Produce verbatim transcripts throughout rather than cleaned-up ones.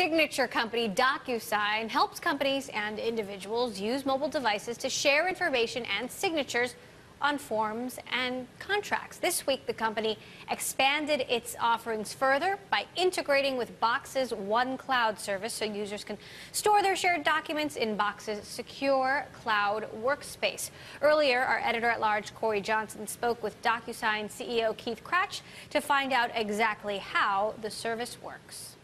signature company DocuSign helps companies and individuals use mobile devices to share information and signatures on forms and contracts. This week, the company expanded its offerings further by integrating with Box's One Cloud service so users can store their shared documents in Box's secure cloud workspace. Earlier, our editor-at-large, Corey Johnson, spoke with DocuSign C E O Keith Krach to find out exactly how the service works.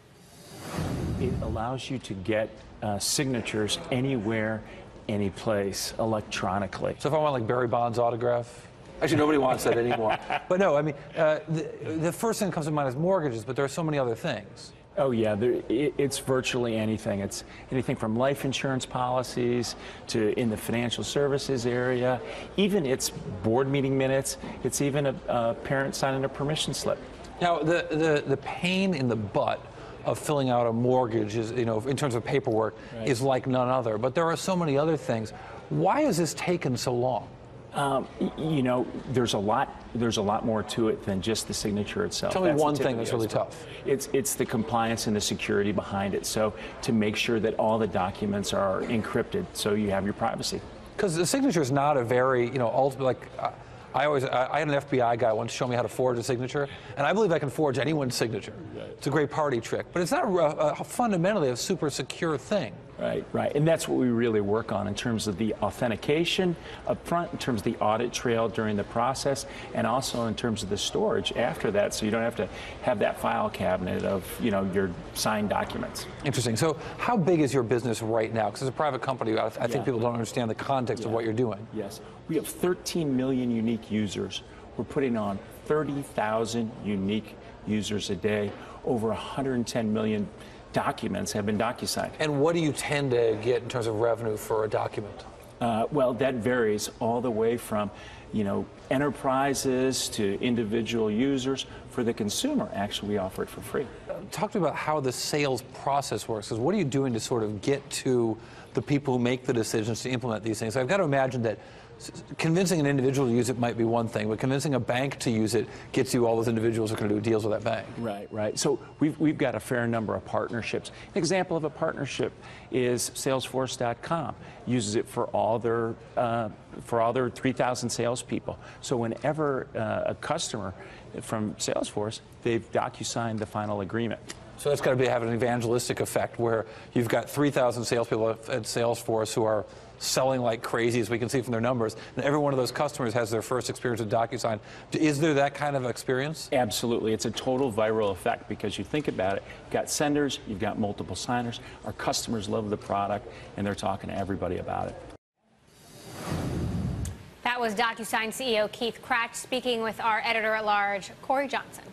It allows you to get uh, signatures anywhere, any place, electronically. So if I want, like, Barry Bonds' autograph? Actually, nobody wants that anymore. But no, I mean, uh, the, the first thing that comes to mind is mortgages, but there are so many other things. Oh, yeah, there, it, it's virtually anything. It's anything from life insurance policies to in the financial services area. Even it's board meeting minutes. It's even a, a parent signing a permission slip. Now, the, the, the pain in the butt of filling out a mortgage, is, you know, in terms of paperwork, right, is like none other. But there are so many other things. Why has this taken so long? Um, you know, there's a lot. There's a lot more to it than just the signature itself. Tell me one thing that's really tough. It's it's the compliance and the security behind it. So to make sure that all the documents are encrypted, so you have your privacy. Because the signature is not a very, you know, ultimately, like. Uh, I always, I had an F B I guy once show me how to forge a signature, and I believe I can forge anyone's signature. It's a great party trick, but it's not a, a, fundamentally a super secure thing. Right, right, and that's what we really work on in terms of the authentication up front, in terms of the audit trail during the process, and also in terms of the storage after that, so you don't have to have that file cabinet of, you know, your signed documents. Interesting. So how big is your business right now? Because as a private company, I, I think yeah. people don't understand the context yeah. of what you're doing. Yes. We have thirteen million unique users. We're putting on thirty thousand unique users a day, over one hundred ten million documents have been DocuSigned. And what do you tend to get in terms of revenue for a document? Uh, well, that varies all the way from, you know, enterprises to individual users. For the consumer, actually, we offer it for free. Talk to me about how the sales process works. Because what are you doing to sort of get to the people who make the decisions to implement these things? I've got to imagine that convincing an individual to use it might be one thing, but convincing a bank to use it gets you all those individuals who are going to do deals with that bank. Right, right. So we've, we've got a fair number of partnerships. An example of a partnership is Salesforce dot com. Uses it for all their, uh, for all their three thousand salespeople. So whenever uh, a customer from Salesforce, they've DocuSigned the final agreement. So that's got to be have an evangelistic effect where you've got three thousand salespeople at Salesforce who are selling like crazy, as we can see from their numbers, and every one of those customers has their first experience with DocuSign. Is there that kind of experience? Absolutely. It's a total viral effect because you think about it. You've got senders, you've got multiple signers. Our customers love the product, and they're talking to everybody about it. That was DocuSign C E O Keith Krach speaking with our editor-at-large, Corey Johnson.